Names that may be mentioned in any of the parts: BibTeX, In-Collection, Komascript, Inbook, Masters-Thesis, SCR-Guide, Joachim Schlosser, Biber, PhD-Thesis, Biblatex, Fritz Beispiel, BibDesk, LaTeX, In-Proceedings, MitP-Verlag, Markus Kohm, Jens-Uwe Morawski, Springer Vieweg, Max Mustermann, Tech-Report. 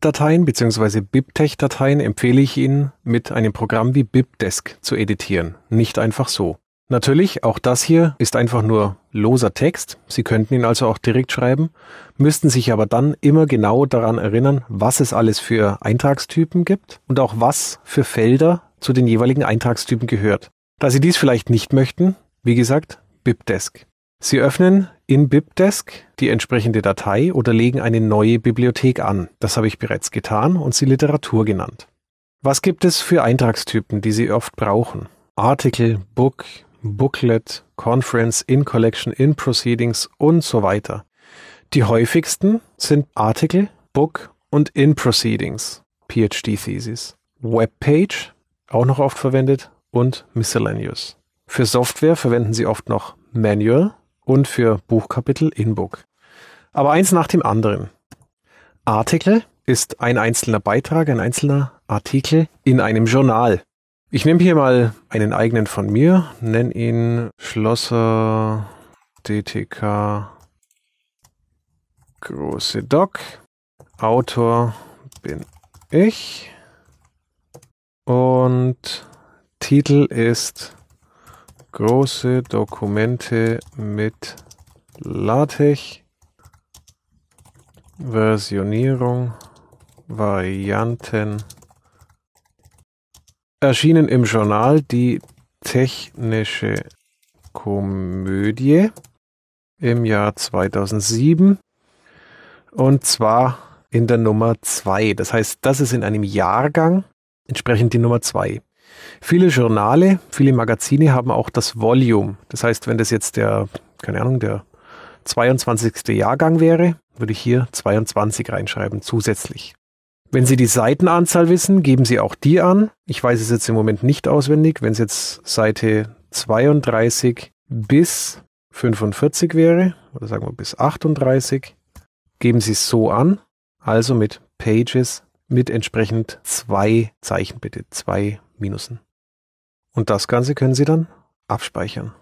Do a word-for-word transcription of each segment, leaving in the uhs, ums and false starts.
Dateien bzw. BibTeX-Dateien empfehle ich Ihnen, mit einem Programm wie BibDesk zu editieren, nicht einfach so. Natürlich, auch das hier ist einfach nur loser Text, Sie könnten ihn also auch direkt schreiben, müssten sich aber dann immer genau daran erinnern, was es alles für Eintragstypen gibt und auch was für Felder zu den jeweiligen Eintragstypen gehört. Da Sie dies vielleicht nicht möchten, wie gesagt, BibDesk. Sie öffnen in BibDesk die entsprechende Datei oder legen eine neue Bibliothek an. Das habe ich bereits getan und sie Literatur genannt. Was gibt es für Eintragstypen, die Sie oft brauchen? Artikel, Book, Booklet, Conference, In-Collection, In-Proceedings und so weiter. Die häufigsten sind Artikel, Book und In-Proceedings, P H D-Thesis, Webpage, auch noch oft verwendet, und Miscellaneous. Für Software verwenden Sie oft noch Manual und für Buchkapitel Inbook. Aber eins nach dem anderen. Artikel ist ein einzelner Beitrag, ein einzelner Artikel in einem Journal. Ich nehme hier mal einen eigenen von mir, nenne ihn Schlosser D T K große Doc. Autor bin ich. Und Titel ist große Dokumente mit LaTeX, Versionierung, Varianten, erschienen im Journal Die Technische Komödie im Jahr zweitausendsieben und zwar in der Nummer zwei. Das heißt, das ist in einem Jahrgang entsprechend die Nummer zwei. Viele Journale, viele Magazine haben auch das Volume. Das heißt, wenn das jetzt der, keine Ahnung, der zweiundzwanzigste Jahrgang wäre, würde ich hier zweiundzwanzig reinschreiben zusätzlich. Wenn Sie die Seitenanzahl wissen, geben Sie auch die an. Ich weiß es jetzt im Moment nicht auswendig. Wenn es jetzt Seite zweiunddreißig bis fünfundvierzig wäre, oder sagen wir bis achtunddreißig, geben Sie es so an. Also mit Pages mit entsprechend zwei Zeichen bitte, zwei Minusen. Und das Ganze können Sie dann abspeichern.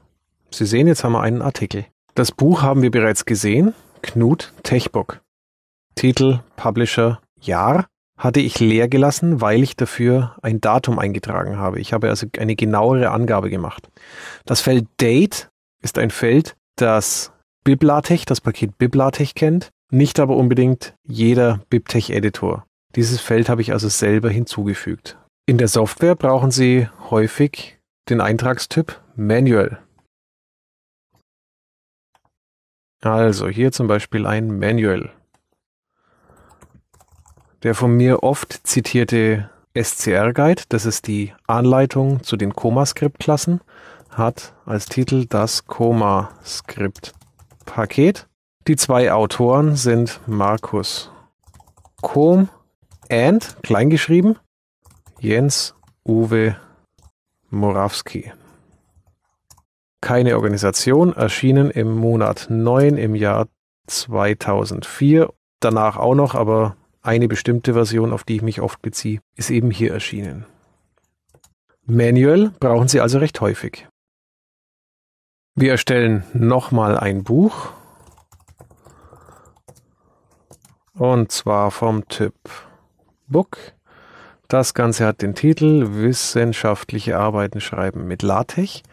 Sie sehen, jetzt haben wir einen Artikel. Das Buch haben wir bereits gesehen, Knut Techbook. Titel, Publisher, Jahr hatte ich leer gelassen, weil ich dafür ein Datum eingetragen habe. Ich habe also eine genauere Angabe gemacht. Das Feld Date ist ein Feld, das Biblatex, das Paket Biblatex kennt, nicht aber unbedingt jeder BibTeX-Editor. Dieses Feld habe ich also selber hinzugefügt. In der Software brauchen Sie häufig den Eintragstyp Manual. Also hier zum Beispiel ein Manual. Der von mir oft zitierte S C R-Guide, das ist die Anleitung zu den Komascript-Klassen, hat als Titel das Komascript-Paket. Die zwei Autoren sind Markus Kohm und, kleingeschrieben, Jens-Uwe Morawski. Keine Organisation, erschienen im Monat neun im Jahr zweitausendvier. Danach auch noch, aber eine bestimmte Version, auf die ich mich oft beziehe, ist eben hier erschienen. Manual brauchen Sie also recht häufig. Wir erstellen nochmal ein Buch. Und zwar vom Typ Book. Das Ganze hat den Titel Wissenschaftliche Arbeiten schreiben mit LaTeX.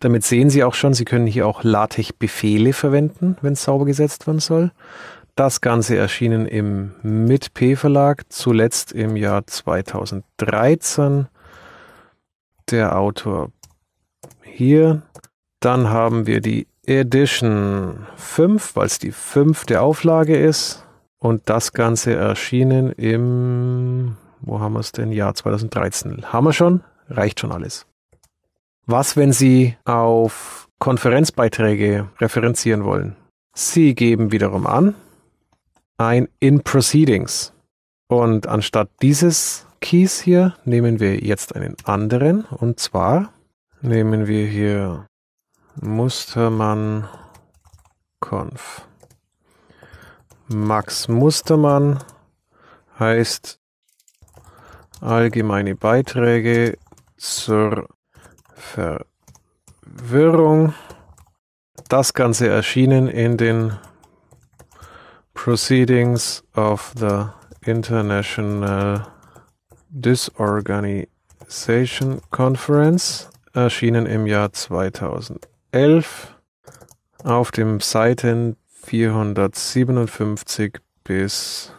Damit sehen Sie auch schon, Sie können hier auch LaTeX-Befehle verwenden, wenn es sauber gesetzt werden soll. Das Ganze erschienen im MitP-Verlag, zuletzt im Jahr zweitausenddreizehn. Der Autor hier. Dann haben wir die Edition fünf, weil es die fünfte Auflage ist. Und das Ganze erschienen im... Wo haben wir es denn? Ja, zweitausenddreizehn. Haben wir schon? Reicht schon alles. Was, wenn Sie auf Konferenzbeiträge referenzieren wollen? Sie geben wiederum an ein In-Proceedings. Und anstatt dieses Keys hier nehmen wir jetzt einen anderen. Und zwar nehmen wir hier Mustermann Conf. Max Mustermann heißt allgemeine Beiträge zur Verwirrung. Das Ganze erschienen in den Proceedings of the International Disorganization Conference, erschienen im Jahr zweitausendelf auf den Seiten vierhundertsiebenundfünfzig bis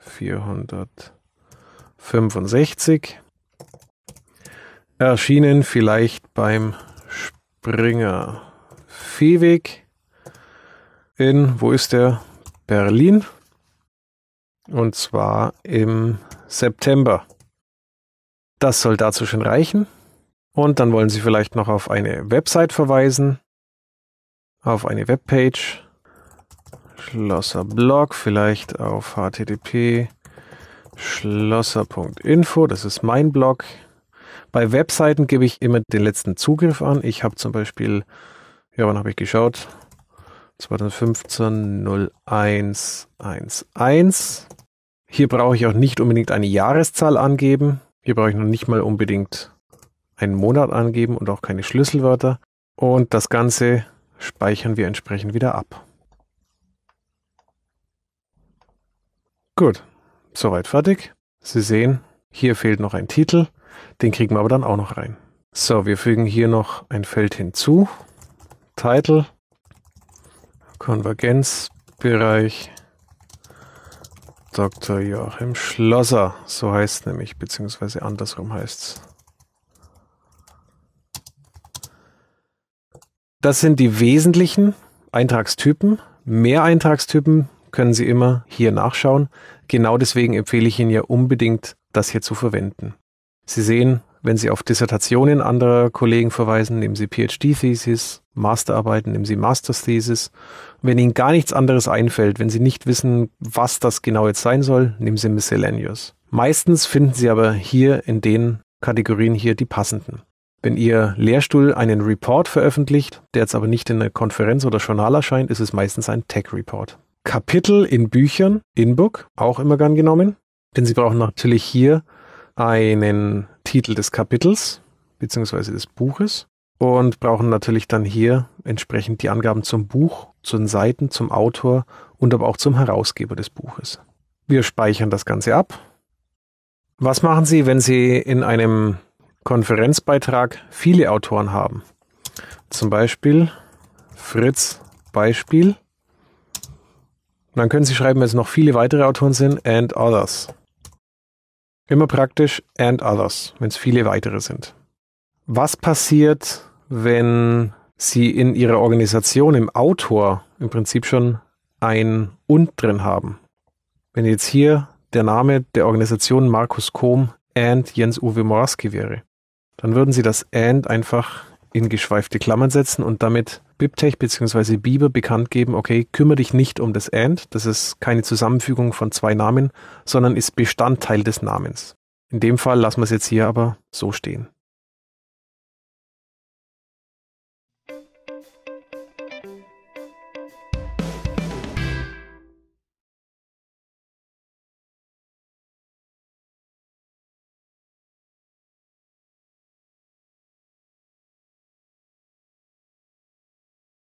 vierhundertfünfundsechzig. Erschienen vielleicht beim Springer Vieweg in, wo ist der? Berlin. Und zwar im September. Das soll dazu schon reichen. Und dann wollen Sie vielleicht noch auf eine Website verweisen, auf eine Webpage, Schlosser Blog, vielleicht auf h t t p Schlosser punkt info, das ist mein Blog. Bei Webseiten gebe ich immer den letzten Zugriff an. Ich habe zum Beispiel, ja, wann habe ich geschaut? zweitausendfünfzehn null eins elf. Hier brauche ich auch nicht unbedingt eine Jahreszahl angeben. Hier brauche ich noch nicht mal unbedingt einen Monat angeben und auch keine Schlüsselwörter. Und das Ganze speichern wir entsprechend wieder ab. Gut, soweit fertig. Sie sehen, hier fehlt noch ein Titel. Den kriegen wir aber dann auch noch rein. So, wir fügen hier noch ein Feld hinzu. Title, Konvergenzbereich, Doktor Joachim Schlosser. So heißt es nämlich, beziehungsweise andersrum heißt es. Das sind die wesentlichen Eintragstypen. Mehr Eintragstypen können Sie immer hier nachschauen. Genau deswegen empfehle ich Ihnen ja unbedingt, das hier zu verwenden. Sie sehen, wenn Sie auf Dissertationen anderer Kollegen verweisen, nehmen Sie P H D-Thesis, Masterarbeiten, nehmen Sie Masters-Thesis. Wenn Ihnen gar nichts anderes einfällt, wenn Sie nicht wissen, was das genau jetzt sein soll, nehmen Sie Miscellaneous. Meistens finden Sie aber hier in den Kategorien hier die passenden. Wenn Ihr Lehrstuhl einen Report veröffentlicht, der jetzt aber nicht in einer Konferenz oder Journal erscheint, ist es meistens ein Tech-Report. Kapitel in Büchern, Inbook, auch immer gern genommen, denn Sie brauchen natürlich hier einen Titel des Kapitels bzw. des Buches und brauchen natürlich dann hier entsprechend die Angaben zum Buch, zu den Seiten, zum Autor und aber auch zum Herausgeber des Buches. Wir speichern das Ganze ab. Was machen Sie, wenn Sie in einem Konferenzbeitrag viele Autoren haben? Zum Beispiel Fritz Beispiel. Dann können Sie schreiben, wenn es noch viele weitere Autoren sind, and others. Immer praktisch and others, wenn es viele weitere sind. Was passiert, wenn Sie in Ihrer Organisation im Autor im Prinzip schon ein und drin haben? Wenn jetzt hier der Name der Organisation Markus Kohm and Jens-Uwe Morawski wäre, dann würden Sie das and einfach in geschweifte Klammern setzen und damit BibTech bzw. Biber bekannt geben, okay, kümmere dich nicht um das And, das ist keine Zusammenfügung von zwei Namen, sondern ist Bestandteil des Namens. In dem Fall lassen wir es jetzt hier aber so stehen.